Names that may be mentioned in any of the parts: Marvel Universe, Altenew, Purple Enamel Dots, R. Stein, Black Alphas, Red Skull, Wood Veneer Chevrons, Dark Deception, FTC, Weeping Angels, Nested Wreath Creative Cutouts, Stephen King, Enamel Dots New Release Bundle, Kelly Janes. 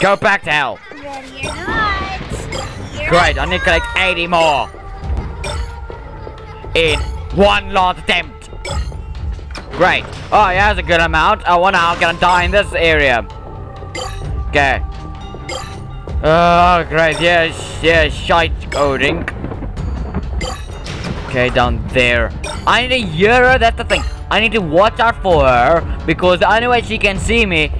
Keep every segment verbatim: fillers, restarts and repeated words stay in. Go back to hell. Ready or not. Great, I need to collect eighty more. In one last attempt. Great. Oh, yeah, that's a good amount. I wonder how I'm gonna die in this area. Okay. Oh, great. Yes, yes, shite coding. Okay, down there. I need a Euro, that's the thing. I need to watch out for her because the only way she can see me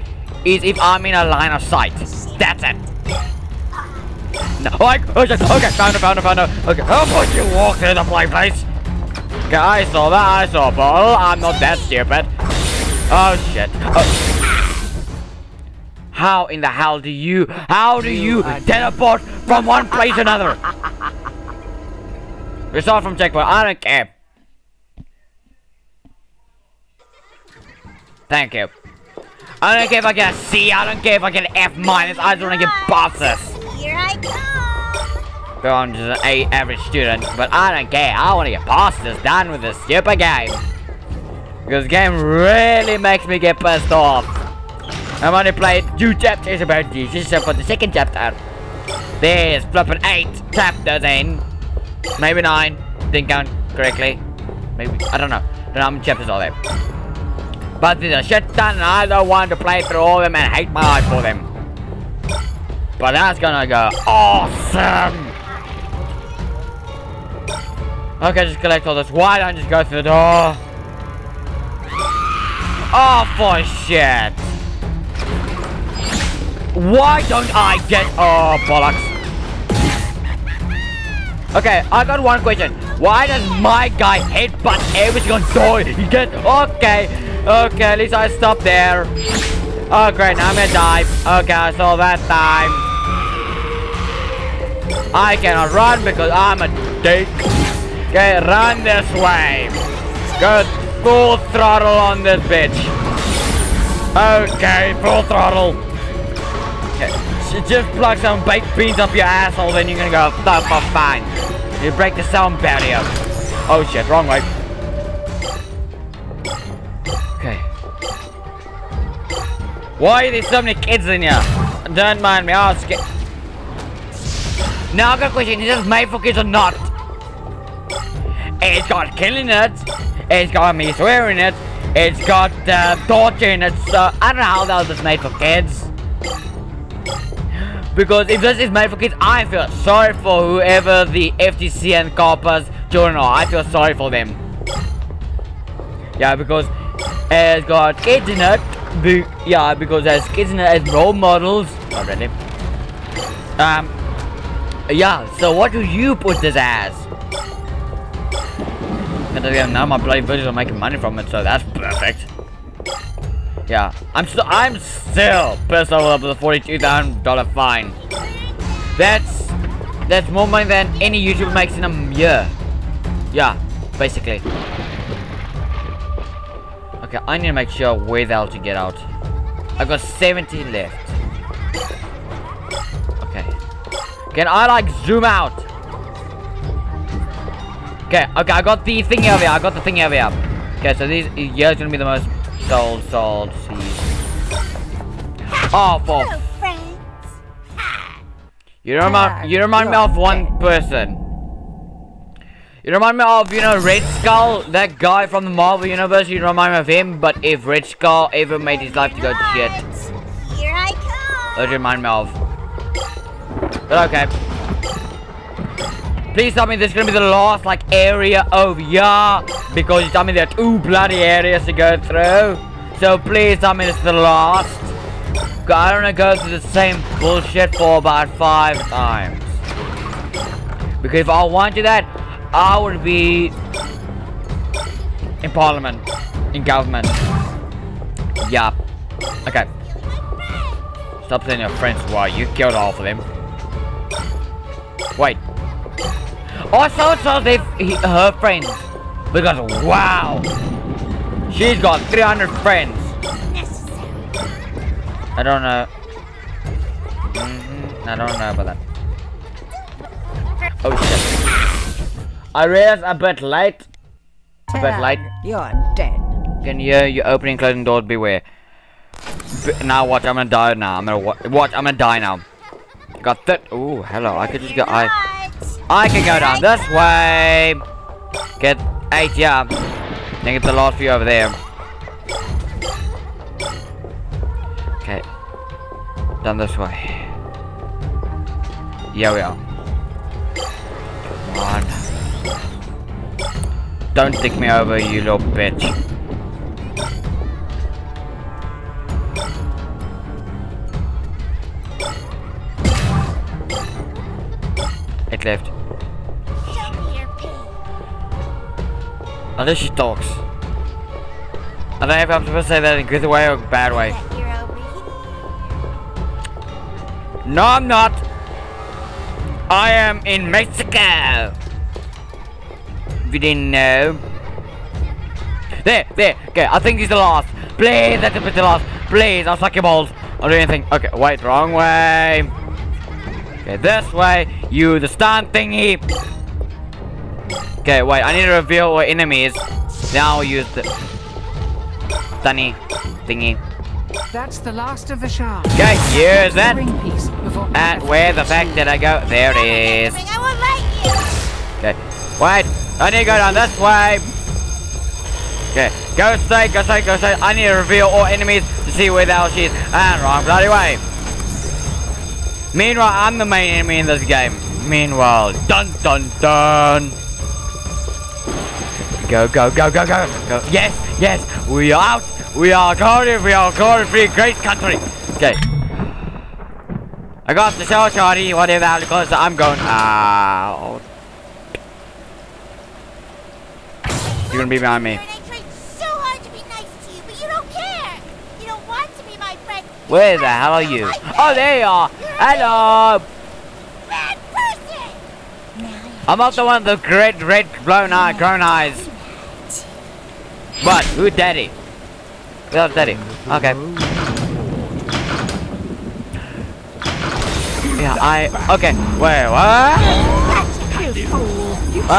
is if I'm in a line of sight. That's it. No, I, oh, just, okay, found her, found her, found her. Okay, how about you walk through the place? Okay, I saw that, I saw a bottle. I'm not that stupid. Oh, shit. Oh. How in the hell do you, how do you teleport from one place to another? Result from checkpoint. I don't care. Thank you. I don't care if I get a C. I don't care if I get an F minus. I just want to get passes. Here I come. Go on, just an A average student, but I don't care. I want to get past this. Done with this stupid game. Because the game really makes me get pissed off. I've only played two chapters about this. This is for the second chapter. There's flipping eight chapters in. Maybe nine. Didn't count correctly. Maybe I don't know. I don't know how many chapters are there. But there's a shit ton and I don't want to play through all of them and hate my life for them. But that's gonna go awesome! Okay, just collect all this. Why don't I just go through the door? Oh, for shit! Why don't I get... Oh, bollocks. Okay, I got one question. Why does my guy headbutt every single door he gets? Okay, okay, at least I stopped there. Oh great, now I'm gonna dive. Okay, I saw that time. I cannot run because I'm a dick. Okay, run this way. Go full throttle on this bitch. Okay, full throttle. Okay. Just plug some baked beans up your asshole, then you're gonna go thump off fine. You break the sound barrier. Oh shit, wrong way. Okay. Why are there so many kids in here? Don't mind me asking. Now I've got a question, is this made for kids or not? It's got killing it. It's got me swearing it. It's got uh, torture in it, so I don't know how that was made for kids. Because if this is made for kids, I feel sorry for whoever the F T C and coppers children are. I feel sorry for them. Yeah, because it's got kids in it. Be yeah, because there's kids in it as role models. Not really. Um, yeah, so what do you put this as? And again, now my bloody videos are making money from it, so that's perfect. Yeah, I'm still I'm still pissed off with the forty-two thousand dollar fine. That's that's more money than any YouTuber makes in a year. Yeah, basically. Okay, I need to make sure where the hell to get out. I've got seventy left. Okay. Can I like zoom out? Okay, okay, I got the thingy over here. I got the thingy over here. Okay, so these years gonna be the most. Sold, sold, seized. Oh, for you remind you remind me of one person. You remind me of you know Red Skull, that guy from the Marvel Universe. You remind me of him, but if Red Skull ever made his life to go to shit, here I come. That remind me of. But okay. Please tell me this is gonna be the last like area over here because you tell me there are two bloody areas to go through. So please tell me this is the last. I don't wanna go through the same bullshit for about five times. Because if I wanted that, I would be in parliament, in government. Yeah. Okay. Stop telling your friends why you killed half of them. Wait. Also, so they've he, her friends because wow, she's got three hundred friends. I don't know. Mm-hmm, I don't know about that. Oh shit! I realize a bit late. A bit late. You're dead. Can you hear you opening, closing doors? Beware. Now watch, I'm gonna die now. I'm gonna wa watch. I'm gonna die now. Got that. Ooh, hello. I could just go. I. I can go down this way. Get eight, yeah. Then get the last few over there. Okay. Down this way. Yeah, we are. Come on. Don't stick me over, you little bitch. It left. Unless she talks. I don't know if I'm supposed to say that in a good way or a bad way. No, I'm not. I am in Mexico. If you didn't know. There, there. Okay, I think he's the last. Please, let him be the last. Please, I'll suck your balls. I'll do anything. Okay, wait, wrong way. Okay, this way, you the stand thingy. Okay, wait, I need to reveal our enemies. Now I'll use the stunny thingy. That's the last of the shards. Okay, use it. And where the fact that I go? There it is. Okay, wait, I need to go down this way. Okay, go straight, go straight, go straight. I need to reveal all enemies to see where the hell she is. And wrong bloody way. Meanwhile, I'm the main enemy in this game. Meanwhile, dun dun dun. Go, go, go, go, go, go. Yes, yes, we are out. We are glory, we are glory free, great country. Okay. I got the show, Charlie, whatever, because I'm going out. You're going to be behind me. I tried so hard to be nice to you, but you don't care. You don't want to be my friend. Where the hell are you? Oh, there you are. Hello! Bad person. I'm not the one with the red, red, blown eye, grown eyes. But, who daddy? We love daddy. Okay. Yeah, I... Okay. Wait, what? Oh,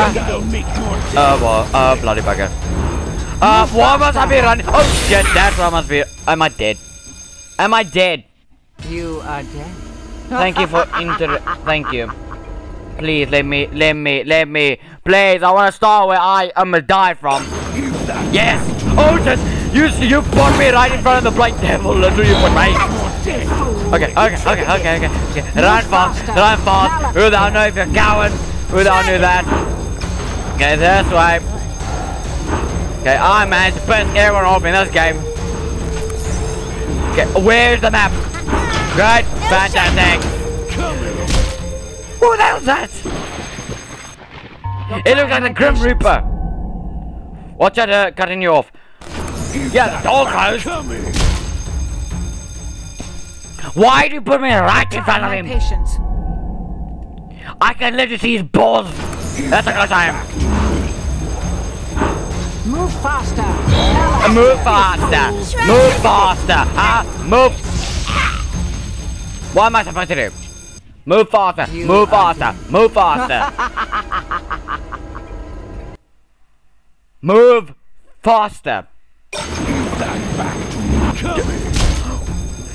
uh, well, uh, bloody bugger. Uh, why must I be running? Oh, shit, that's why I must be... Am I dead? Am I dead? You are dead. Thank you for inter. Thank you. Please let me, let me, let me. Please, I want to start where I am gonna die from. Yes. Oh, just you, you put me right in front of the black devil. Literally, you put me. Okay, okay, okay, okay, okay. okay. Run fast, run fast. Who don't know if you're coward? Who don't know that? Okay, that's right. Okay, I managed to piss everyone off in this game. Okay, where's the map? Good, fantastic. What the hell's that? It looks like a Grim Reaper. Watch out, uh, cutting you off. Yeah, the door's closed. Why do you put me right in front of him? I can literally see his balls. That's how close I am. Move faster. Uh, move faster. Move faster. Uh, move. What am I supposed to do? Move faster, you move faster, dead. move faster. Move faster.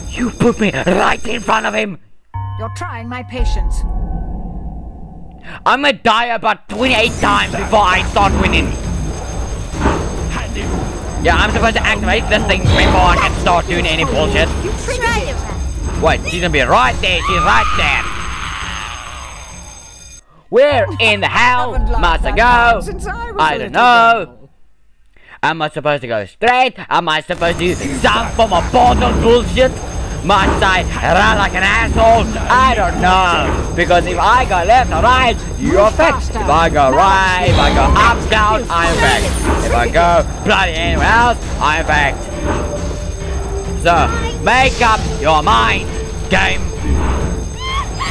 You put me right in front of him. You're trying my patience. I'm gonna die about twenty-eight times before I start winning. Yeah, I'm supposed to activate this thing before I can start doing any bullshit. Wait, she's gonna be right there, she's right there. Where in the hell must I go? I don't know. Am I supposed to go straight? Am I supposed to use some form of portal bullshit? Must I run like an asshole? I don't know. Because if I go left or right, you're fixed. If I go right, if I go up, down, I'm fixed. If I go bloody anywhere else, I'm fixed. So, make up your mind, game.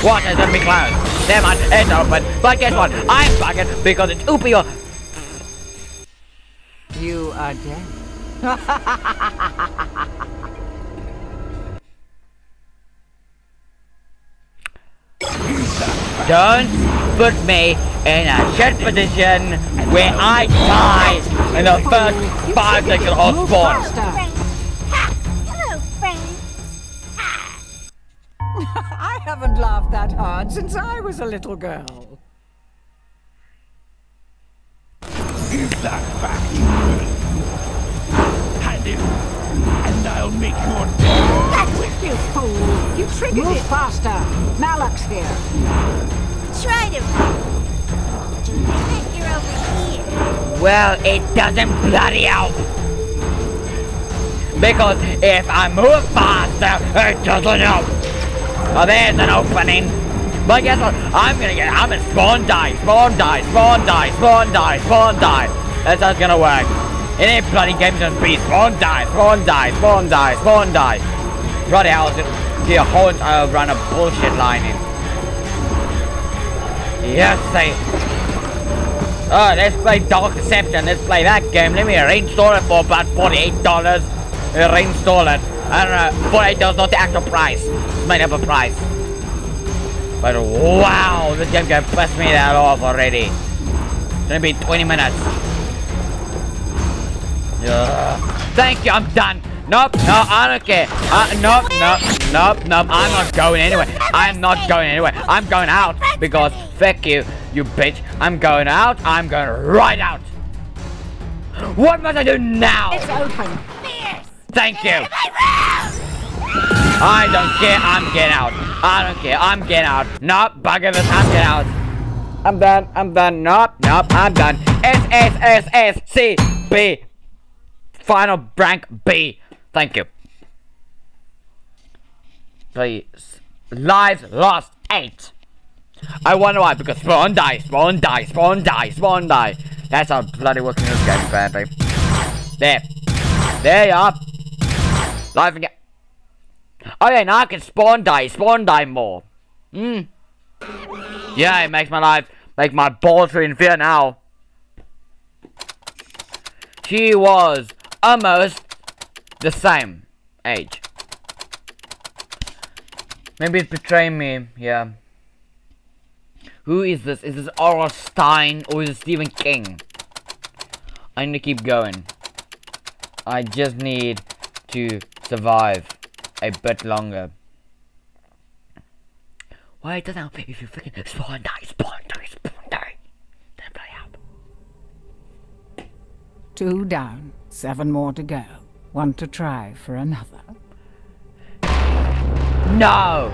What is gonna be closed? Damn it, it's open. But guess what? I'm bugging because it's oopy or. You are dead. Don't put me in a shit position where I die in the first five seconds of spawn. Frank. I haven't laughed that hard since I was a little girl. Give that back to me. Hand it, and I'll make your death with you, fool! You triggered Move it! Move faster! Malak's here. Try to... Damn it, you're over here. Well, it doesn't bloody help! Because if I move faster, it doesn't help. Oh, there's an opening. But guess what? I'm gonna get. I'm gonna spawn die, spawn die, spawn die, spawn die, spawn die. That's how it's gonna work. It ain't bloody game's gonna be spawn die, spawn die, spawn die, spawn die. Bloody hell, it's gonna be a whole entire run of bullshit lining. Yes, they. Oh, let's play Dark Deception. Let's play that game. Let me reinstall it for about forty-eight dollars. Reinstall it. I don't know. forty-eight dollars, not the actual price. It's made up a price. But wow, this game can piss me that off already. It's gonna be twenty minutes. Yeah. Thank you. I'm done. Nope. No, I don't care. Uh, nope. Nope. Nope. Nope. I'm not going anywhere. I'm not going anywhere. I'm going out because fuck you, you bitch. I'm going out. I'm going right out. What must I do now? It's open. Thank you. I don't care. I'm getting out. I don't care. I'm getting out. Nope. Bugger this. I'm getting out. I'm done. I'm done. Nope. Nope. I'm done. S S S S C B. Final rank B. Thank you. Please. Lives lost eight. I wonder why. Because spawn die. Spawn die. Spawn die. Spawn die. That's how bloody working this game badly. There. There you are. Life again. Okay, now I can spawn die, spawn die more. Hmm. Yeah, it makes my life, make my balls interfere now. She was almost the same age. Maybe it's betraying me, yeah. Who is this? Is this R R. Stein or is it Stephen King? I need to keep going. I just need to survive a bit longer. Why doesn't help if you freaking spawn die, spawn die, spawn die? Don't bloody help. Two down, seven more to go. One to try for another. No!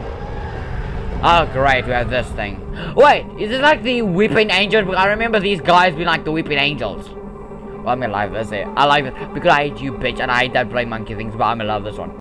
Oh great, we have this thing. Wait, is it like the Weeping Angels? I remember these guys being like the Weeping Angels. I'm in love with this. I like it because I hate you, bitch, and I hate that brain monkey things, but I'm in love with this one.